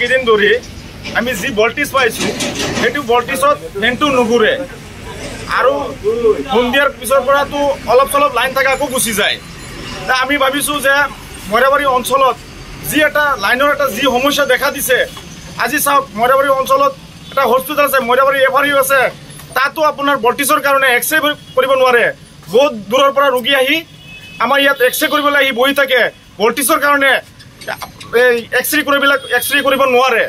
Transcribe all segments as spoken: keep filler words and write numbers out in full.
কেদিন ধরে আমি যি ভোল্টেজ পাইছো সেইটো ভোল্টেজত লেনটো নুঘুরে আৰু সন্ধিয়াৰ পিছৰ পৰা তো অলপ অলপ লাইন থাকাকো গুছি যায়। তা আমি ভাবিছো যে মৰাবাৰী অঞ্চলত যি এটা লাইনৰ এটা যি সমস্যা দেখা দিছে, আজি চাওক মৰাবাৰী অঞ্চলত এটা হস্পিটাল আছে, মৰাবাৰী এফআরইউ আছে, তাতো আপোনাৰ ভোল্টেজৰ কাৰণে এক্সৰে কৰিব নোৱাৰে। বহুত দূৰৰ পৰা ৰোগী আহি আমাৰ ইয়াত এক্সৰে কৰিবলৈ আহি বহি থাকে, ভোল্টেজৰ কাৰণে এক্সরে করবেলা এক্সরে করব নোৱাৰে।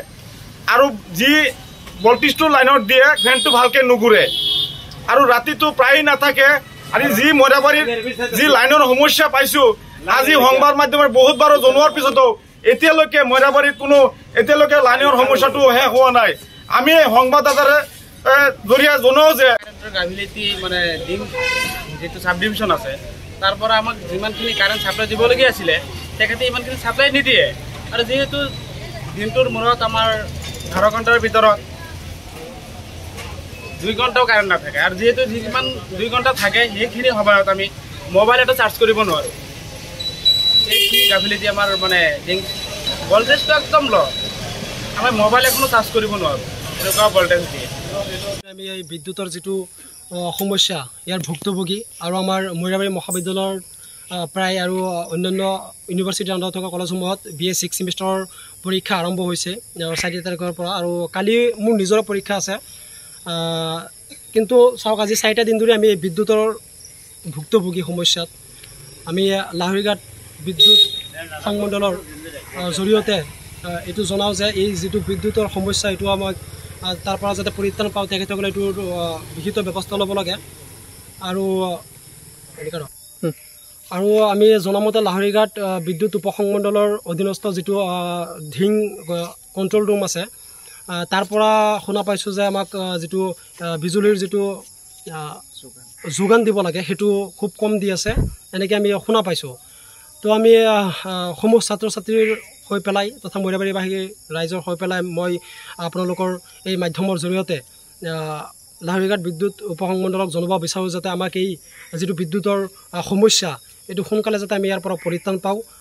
আৰু যি ভোল্টেজটো লাইনত দিয়ে ফ্যানটো ভালকে নুঘুরে আৰু ৰাতিটো প্ৰায় নাথাকে। আৰু যি মৰাবাৰীৰ যি লাইনৰ সমস্যা পাইছো, আজি সংবাদ মাধ্যমৰ বহুত বাৰ জনোৱাৰ পিছতো এতিয়ালৈকে মৰাবাৰীত কোনো এতিয়ালৈকে লাইনৰ সমস্যাটো হে হোৱা নাই। আমি সংবাদদাতাৰে জৰিয়া জনাও যে গাভিলিতি মানে ডিম যেটো সাব ডিভিশন আছে তারপর আমাক যিমানখিনি কারেন্ট সাপ্লাই দিবলগী আছিলে তেখেতে ইমানখিনি সাপ্লাই নিদিয়ে। আর যেহেতু দিনটোর মূলত আমার বারো ঘন্টার ভিতর দুই ঘন্টাও কারেন্ট না থাকে, আর যেহেতু যিমান দুই ঘন্টা থাকে সেইখিনি সময়ত আমি মোবাইল এটা চার্জ করব নোৱাৰো। এইখিনি গাফিলিতি আমার মানে ভোল্টেজটা একদম লো, আমি মোবাইল এখনো চার্জ করব নোৱাৰো এনেকুৱা ভোল্টেজ দিয়ে। আমি এই বিদ্যুতের যেটো সমস্যা ইয়ার ভুক্তভোগী, আর আমার মৈৰাবাৰী মহাবিদ্যালয়ের প্রায় আর অন্যান্য ইউনিভার্সিটির আন্ডার থাকা কলেজসমূহত বি এ সিক্স সেমিস্টার পরীক্ষা আরম্ভ হয়েছে চারি তারিখের পর, আর কালি মোৰ নিজৰ পরীক্ষা আছে। কিন্তু চাওক আজি চারিটা দিন ধরে আমি এই বিদ্যুতের ভুক্তভোগী সমস্যাত আমি লাহৰীঘাট বিদ্যুৎ সংমণ্ডলৰ জৰিয়তে এইটো জনাও যে এই যেটো বিদ্যুতের সমস্যা এইটো আমাক তারপর যাতে পরিত্রাণ পাও তেখেতসকলে এইটো বিহিত ব্যবস্থা লব লাগে। আর আৰু আমি জনামতে লাহৰীঘাট বিদ্যুৎ উপসংমণ্ডলৰ অধীনস্থ যেটো ধিং কন্ট্রোল রুম আছে তারপরা শুনা পাইছো যে আমাক যেটো বিজুলির যেটো যোগান দিব লাগে সেইটো খুব কম দি আছে এনেকে আমি শুনা পাইছো। তো আমি সমূহ ছাত্র ছাত্ৰীৰ হৈ পেলাই তথা মৈৰাবাৰীবাসী ৰাইজৰ হৈ পেলাই মই আপোনালোকৰ এই মাধ্যমৰ জৰিয়তে লাহৰীঘাট বিদ্যুৎ উপসংমণ্ডলক জনাব বিচাৰোঁ যাতে আমাক এই যেটো বিদ্যুতৰ সমস্যা এইটো সোনকালে যাতে আমি ইয়াৰ পৰা পৰিত্ৰাণ পাওঁ।